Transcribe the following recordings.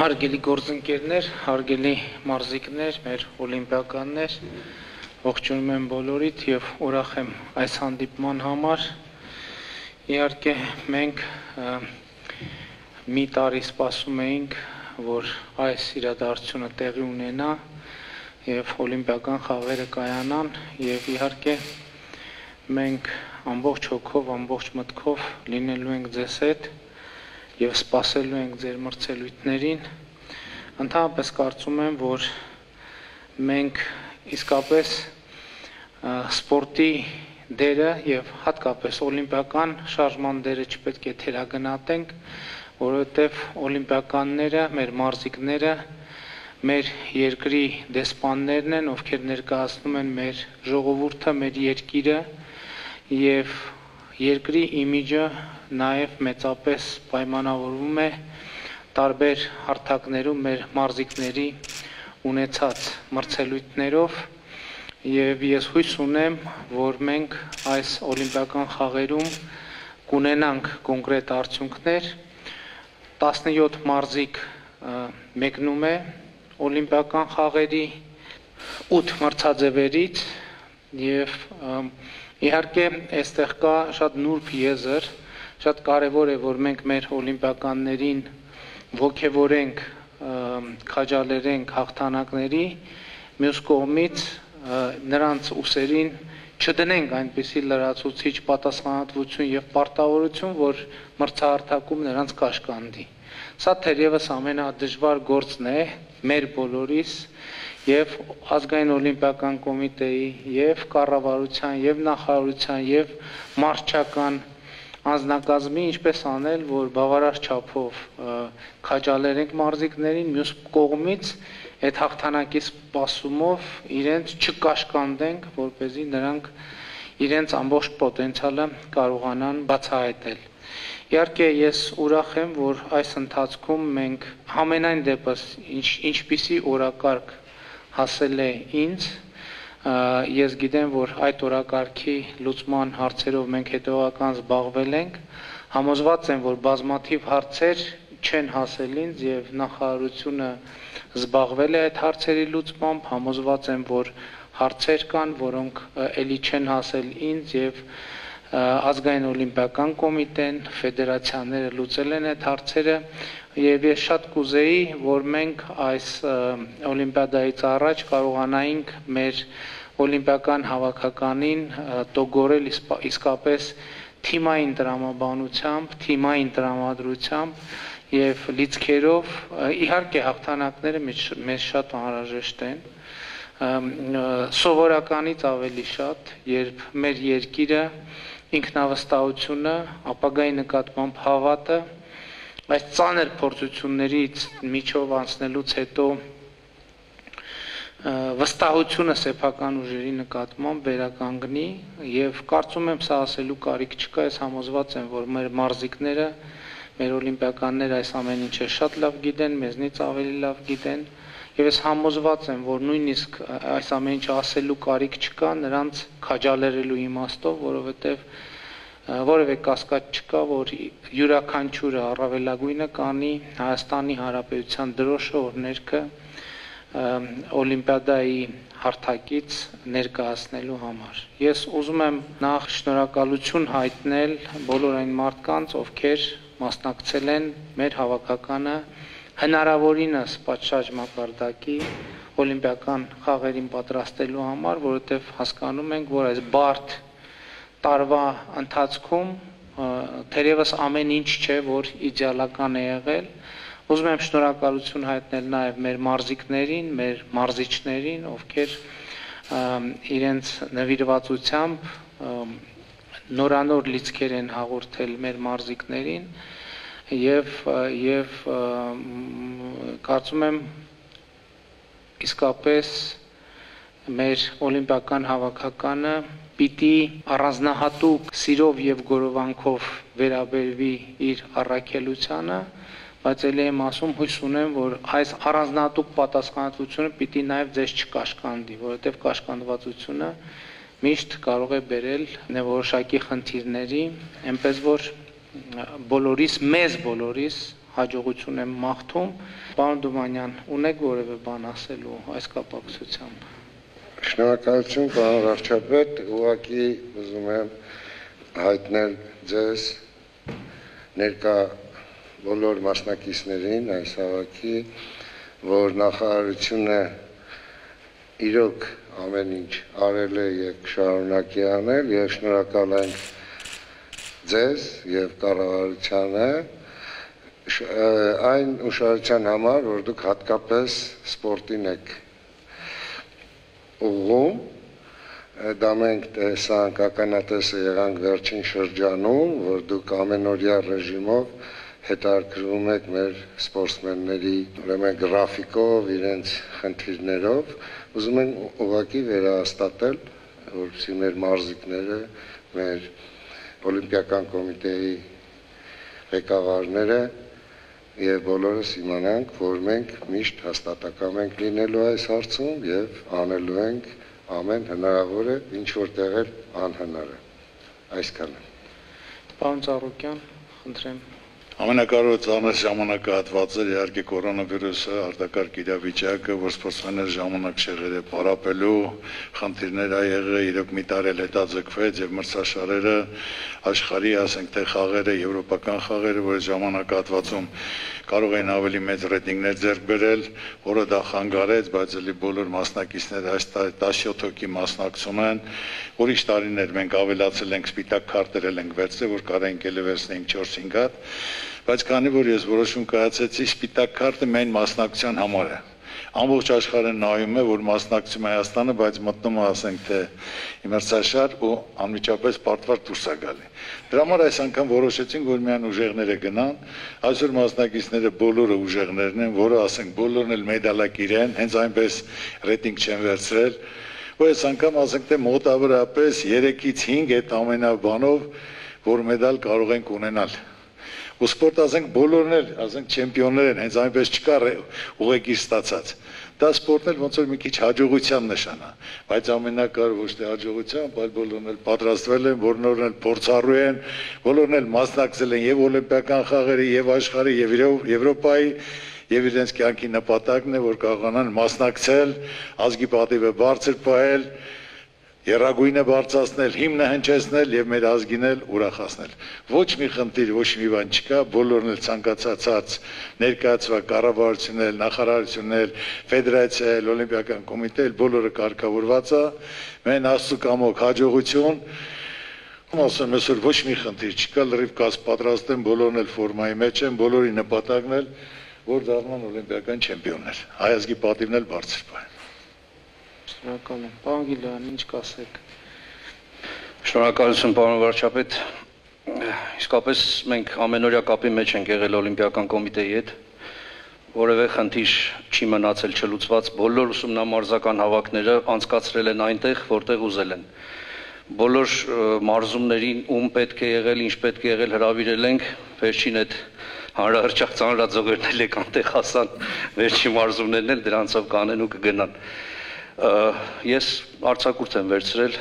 Հարգելի գործընկերներ, հարգելի մարզիկներ, մեր օլիմպիականներ, ողջունում եմ բոլորիդ եւ ուրախ եմ այս հանդիպման համար։ Իհարկե մենք մի տարի սպասում էինք, որ այս իրադարձությունը տեղի ունենա եւ օլիմպիական խաղերը կայանան եւ իհարկե մենք ամբողջ հոգով, ամբողջ մտքով լինելու ենք ձեզ հետ։ Եվ սպասելու ենք ձեր մրցելույթներին, ընդհանրապես կարծում եմ, որ մենք իսկապես սպորտի դերը և հատկապես օլիմպիական շարժման դերը չպետք է թերագնահատենք, որովհետև օլիմպիականները, մեր մարզիկները, մեր երկրի դեսպաններն են, ովքեր ներկայացնում են մեր ժողովուրդը, մեր երկիրը և երկրի իմիջը նաև մեծապես պայմանավորվում է տարբեր հարթակներում մեր մարզիկների ունեցած մրցելույթներով և ես հույս ունեմ, որ մենք այս օլիմպիական խաղերում կունենանք կոնկրետ արդյունքներ։ 17 մարզիկ մեկնում է օլիմպիական խաղերի 8 մրցաձևերից և իհարկե այստեղ կա շատ նուրբ եզր, շատ կարևոր է, որ մենք մեր օլիմպիականներին ոգևորենք, քաջալերենք հաղթանակների, մյուս կողմից նրանց ուսերին չդնենք այնպիսի լրացուցիչ պատասխանատվություն և պարտավորություն, որ մրցահարթակում նրանց կաշկանդի։ Սա թերևս ամենադժվար գործն է մեր բոլորիս և ազգային օլիմպիական կոմիտեի, և կառավարության, և նախարարության, և մարզչական անձնակազմի ինչպես անել, որ բավարար չափով քաջալերենք մարզիկներին, մյուս կողմից այդ հաղթանակի սպասումով իրենց չկաշկանդենք, որպեսզի նրանք իրենց ամբողջ պոտենցիալը կարողանան բացահայտել։ Իհարկե ես ուրախ եմ, որ այս ընթացքում մենք համենայն դեպս ինչպիսի օրակարգ հասել է ինձ, ես գիտեմ, որ այդ օրակարգի լուծման հարցերով մենք հետևական զբաղվել ենք, համոզված եմ, որ բազմաթիվ հարցեր չեն հասել ինձ և նախարարությունը զբաղվել է այդ հարցերի լուծմամբ, համոզված եմ, որ հարցեր կան, որոնք էլի չեն հասել ինձ և ազգային օլիմպիական կոմիտեն, ֆեդերացիաները լուծել են այդ հարցերը և ես շատ կուզեի, որ մենք այս օլիմպիադայից առաջ կարողանայինք մեր օլիմպիական հավաքականին տոգորել իսկապես թիմային տրամաբանությամբ, թիմային տրամադրությամբ և լիցքերով, իհարկե հաղթանակները մեզ շատ անհրաժեշտ են, սովորականից ավելի շատ, երբ մեր երկիրը ինքնավստահությունը, ապագայի նկատմամբ հավատը, այս ծանր փորձություններից միջով անցնելուց հետո վստահությունը սեփական ուժերի նկատմամբ վերականգնի և կարծում եմ սա ասելու կարիք չկա, ես համոզված եմ, որ մեր մարզիկները, մեր օլիմպիականները այս ամեն ինչը շատ լավ գիտեն, մեզնից ավելի լավ գիտեն և ես համոզված եմ, որ նույնիսկ այս ամեն ինչ ասելու կարիք չկա նրանց քաջալերելու իմաստով, որովհետև որևէ կասկած չկա, որ յուրաքանչյուրը առավելագույնը կանի Հայաստանի Հանրապետության դրոշը օրհներգը օլիմպիադայի հարթակից ներկայացնելու համար։ Ես ուզում եմ նախ շնորհակալություն հայտնել բոլոր այն մարդկանց, ովքեր մասնակցել են մեր հավաքականը հնարավորինս պատշաճ մակարդակի օլիմպիական խաղերին պատրաստելու համար, որովհետև հասկանում ենք, որ այս բարդ տարվա ընթացքում թերևս ամեն ինչ չէ, որ իդեալական է եղել։ Ուզում եմ շնորհակալություն հայտնել նաև մեր մարզիկներին, մեր մարզիչներին, ովքեր իրենց նվիրվածությամբ նորանոր լիցքեր են հաղորդել մեր մարզիկներին և կարծում եմ իսկապես մեր օլիմպիական հավաքականը պիտի առանձնահատուկ սիրով և գորովանքով վերաբերվի իր առաքելությանը, բայց էլի եմ ասում, հույս ունեմ, որ այս առանձնահատուկ պատասխանատվությունը պիտի նաև ձեզ չկաշկանդի, որովհետև կաշկանդվածությունը միշտ կարող է բերել որոշակի խնդիրների, այնպես որ բոլորիս, մեզ բոլորիս հաջողություն եմ մաղթում։ Պարոն Դումանյան, ունեք որևէ բան ասելու այս կապակցությամբ։ Շնորհակալություն, պարոն վարչապետ, ուղղակի ուզում եմ հայտնել ձեզ ներկա բոլոր մասնակիցներին այս հավաքի, որ նախարարությունը իրոք ամեն ինչ արել է եւ շարունակի անել, եւ շնորհակալ ենք ձեզ եւ կառավարությանը այն ուշադրության համար, որ դուք հատկապես սպորտին եք ուղղում, դա մենք տեսանք, ականատես եղանք վերջին շրջանում, որ դուք ամենօրյա ռեժիմով հետարկվում եք մեր սպորտսմենների գրաֆիկով, իրենց խնդիրներով, ուզում ենք ուղղակի վերահաստատել, որպեսզի մեր մարզիկները, մեր օլիմպիական կոմիտեի ղեկավարները եւ բոլորս իմանանք, որ մենք միշտ հաստատակամ ենք լինելու այս հարցում եւ անելու ենք ամեն հնարավորը, ինչ որտեղ էլ անհնարը։ Այսքանը։ Պարոն Ծառուկյան, խնդրեմ։ Ամենակարևորը ցաներ ժամանակահատվածը իհարկե կորոնավիրուսը արտակարգ իրավիճակը, որ սպորտսմենների ժամանակ շեղերը պարապելու խնդիրներ ա եղել, իրոք մի տարի հետաձգվեց եւ մրցաշարերը աշխարհի, ասենք թե խաղերը, եվրոպական խաղերը, որ ժամանակահատվածում կարող էին ավելի մեծ ռեյտինգներ ձեռք բերել, որը դա խանգարեց, բայց էլի բոլոր մասնակիցները այս 17 հոգի մասնակցում են, ուրիշ տարիներ մենք ավելացել ենք, սպիտակ քարտերել ենք վերցրել, որ կարենք էլ վերցնենք 4-5 հատ։ Բայց քանի որ ես որոշում կայացեցի, սպիտակ քարտը միայն մասնակցության համար է, ամբողջ աշխարհը նայում է, որ մասնակցում է Հայաստանը, բայց մտնում է, ասենք թե մրցաշար ու անմիջապես պարտվար դուրս է գալի։ Դրա համար այս անգամ որոշեցինք, որ միայն ուժեղները գնան, այսօր մասնակիցները բոլորը ուժեղներն են, որը ասենք բոլորն էլ մեդալակիր են, հենց այնպես ռեյտինգ չեն վերցրել, ու այս անգամ ասենք թե մոտավորապես 3-5 այդ ամենաբանով, որ մեդալ կարող ենք ունենալ։ Ու սպորտը ասենք բոլորն էլ, ասենք չեմպիոններ են, հենց այնպես չկա ուղեկի ստացած։ Դա սպորտն էլ ոնց որ մի քիչ հաջողության նշան է, բայց ամենակարևորը ոչ թե հաջողության, այլ բոլորն էլ պատրաստվել են, բոլորն էլ փորձառու են, բոլորն էլ մասնակցել են եւ օլիմպիական խաղերի, եւ աշխարհի, եւ Եվրոպայի, եւ իրենց կյանքի նպատակն է, որ կարողանան մասնակցել, ազգի պատիվը բարձր պահել, Երագույնը բարձրացնել, հիմնը հնչեցնել եւ մեր ազգին էլ ուրախացնել։ Ոչ մի խնդիր, ոչ մի բան չկա, բոլորն էլ ցանկացած ներկայացված կառավարությունն էլ, նախարարությունն էլ, ֆեդերացիան էլ, օլիմպիական կոմիտեն էլ բոլորը կարգավորված է։ Մեն Աստծո կամոք հաջողություն։ Ասում եմ, ոչ մի խնդիր չկա, լրիվ կաս պատրաստ են, բոլորն էլ ֆորմայի մեջ են, բոլորի նպատակն էլ որ դառնան օլիմպիական չեմպիոններ։ Հայ ազգի պատիվն էլ բարձր պահեն։ Պարոն Գիլյան, ինչ կասեք։ Շնորհակալություն, պարոն վարչապետ։ Իսկապես մենք ամենօրյա կապի մեջ ենք եղել Օլիմպիական կոմիտեի հետ, որևէ խնդիր չի մնացել չլուծված, բոլոր ուսումնամարզական հավաքները անցկացրել են այնտեղ, որտեղ ուզել են։ Բոլոր մարզումներին ում պետք է եղել, ինչ պետք է եղել հրավիրել ենք, վերջին այդ հանրահռչակ ծանրաձողերն էլ եկան տեղ հասան, վերջին մարզումներն էլ դրանցով կանեն ու կգնան։ Ես արձակուրդ եմ վերցրել,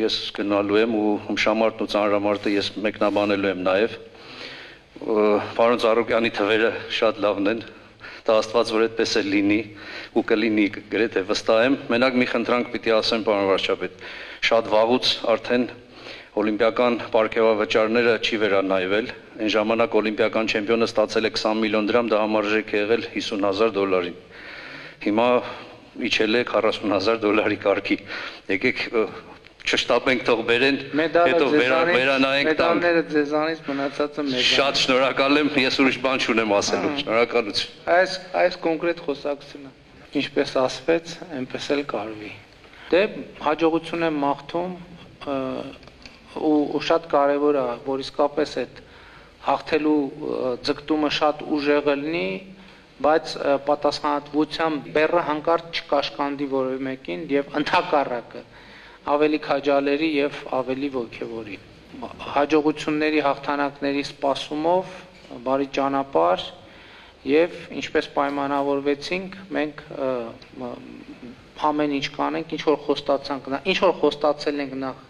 ես գնալու եմ ու հմշամարտն ու ծանրամարտը ես մեկնաբանելու եմ նաև։ Պարոն Ծառուկյանի թվերը շատ լավն են, դա Աստված որ այդպես է լինի ու կլինի գրեթե վստահ եմ։ Մենակ մի խնդրանք պիտի ասեմ, պարոն վարչապետ, շատ վաղուց արդեն օլիմպիական պարգևավճարները չի վերանայվել, այն ժամանակ օլիմպիական չեմպիոնը ստացել է 20 միլիոն դրամ, դա համարժեք է եղել 50,000 դոլարին։ Հիմա իջել է 40,000 դոլարի կարգի։ Եկեք չշտապենք, թող բերեն, հետո վերանայենք տան։ Մեդալները ձեզանից մնացածը մեզ։ Շատ շնորհակալ եմ, ես ուրիշ բան չունեմ ասելու։ Շնորհակալություն։ Այս կոնկրետ խոսակցությունը ինչպես ասվեց, այնպես էլ կարվի։ Դե հաջողություն եմ մաղթում ու շատ կարևոր է, որ իսկապես այդ հաղթելու ձգտումը շատ ուժեղ լինի, բայց պատասխանատվությամբ բեռը հանկարծ չկաշկանդի որևէ մեկին եւ ընդհակառակը ավելի քաջալերի եւ ավելի ոգևորի։ Հաջողությունների, հաղթանակների սպասումով բարի ճանապարհ եւ ինչպես պայմանավորվեցինք, մենք ամեն ինչ կանենք, ինչ որ խոստացանք, ինչ որ խոստացել ենք նախ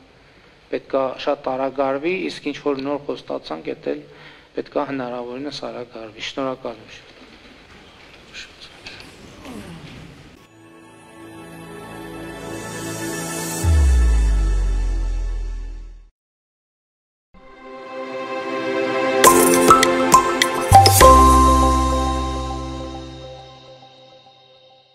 պետքա շատ արագ արվի, իսկ ինչ որ նոր խոստացանք, դա էլ پدگاه نرآورین سارا کار ویشنورا کار میشد.